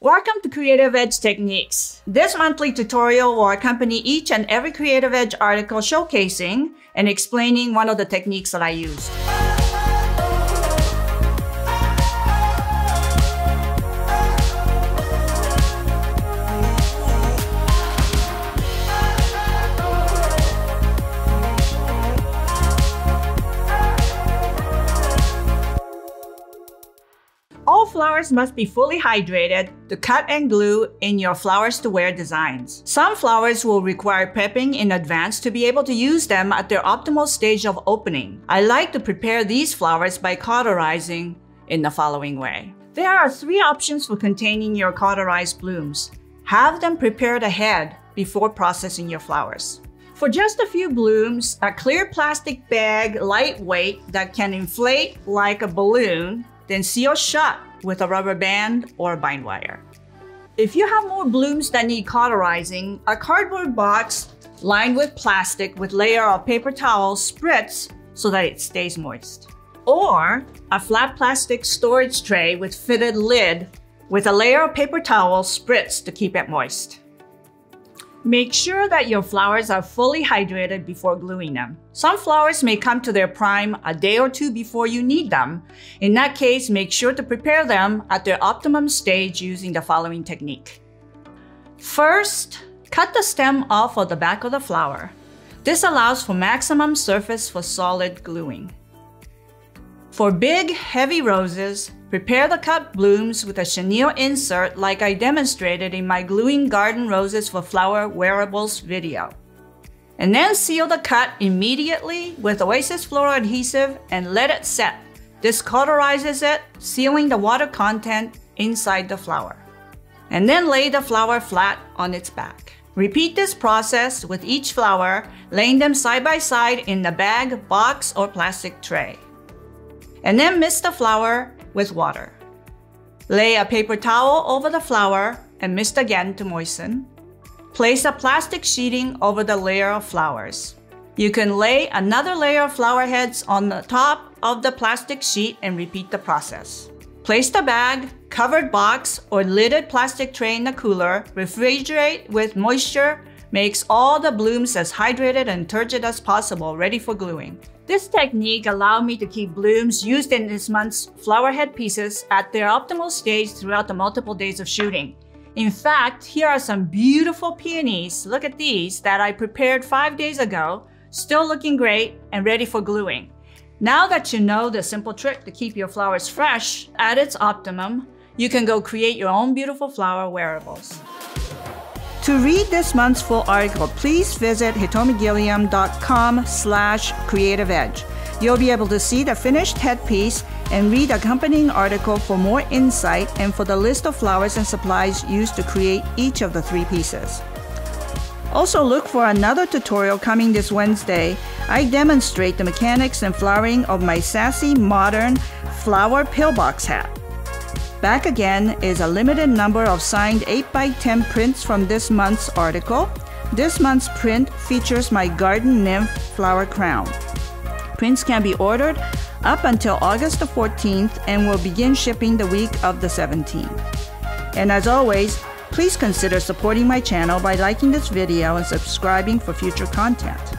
Welcome to Creative Edge Techniques. This monthly tutorial will accompany each and every Creative Edge article showcasing and explaining one of the techniques that I used. All flowers must be fully hydrated to cut and glue in your flowers to wear designs. Some flowers will require prepping in advance to be able to use them at their optimal stage of opening. I like to prepare these flowers by cauterizing in the following way. There are three options for containing your cauterized blooms. Have them prepared ahead before processing your flowers. For just a few blooms, a clear plastic bag, lightweight, that can inflate like a balloon, then seal shut with a rubber band or a bind wire. If you have more blooms that need cauterizing, a cardboard box lined with plastic with layer of paper towel spritz so that it stays moist. Or a flat plastic storage tray with fitted lid with a layer of paper towel spritz to keep it moist. Make sure that your flowers are fully hydrated before gluing them. Some flowers may come to their prime a day or two before you need them. In that case, make sure to prepare them at their optimum stage using the following technique. First, cut the stem off of the back of the flower. This allows for maximum surface for solid gluing. For big, heavy roses, prepare the cut blooms with a chenille insert like I demonstrated in my Gluing Garden Roses for Flower Wearables video. And then seal the cut immediately with Oasis Floral Adhesive and let it set. This cauterizes it, sealing the water content inside the flower. And then lay the flower flat on its back. Repeat this process with each flower, laying them side by side in the bag, box, or plastic tray. And then mist the flower with water. Lay a paper towel over the flower and mist again to moisten. Place a plastic sheeting over the layer of flowers. You can lay another layer of flower heads on the top of the plastic sheet and repeat the process. Place the bag, covered box, or lidded plastic tray in the cooler. Refrigerate with moisture. Makes all the blooms as hydrated and turgid as possible, ready for gluing. This technique allowed me to keep blooms used in this month's flower head pieces at their optimal stage throughout the multiple days of shooting. In fact, here are some beautiful peonies, look at these, that I prepared 5 days ago, still looking great and ready for gluing. Now that you know the simple trick to keep your flowers fresh at its optimum, you can go create your own beautiful flower wearables. To read this month's full article, please visit hitomigilliam.com/creativeedge. You'll be able to see the finished headpiece and read accompanying article for more insight and for the list of flowers and supplies used to create each of the three pieces. Also look for another tutorial coming this Wednesday. I demonstrate the mechanics and flowering of my Sassy Modern flower pillbox hat. Back again is a limited number of signed 8x10 prints from this month's article. This month's print features my Garden Nymph Flower Crown. Prints can be ordered up until August the 14th and will begin shipping the week of the 17th. And as always, please consider supporting my channel by liking this video and subscribing for future content.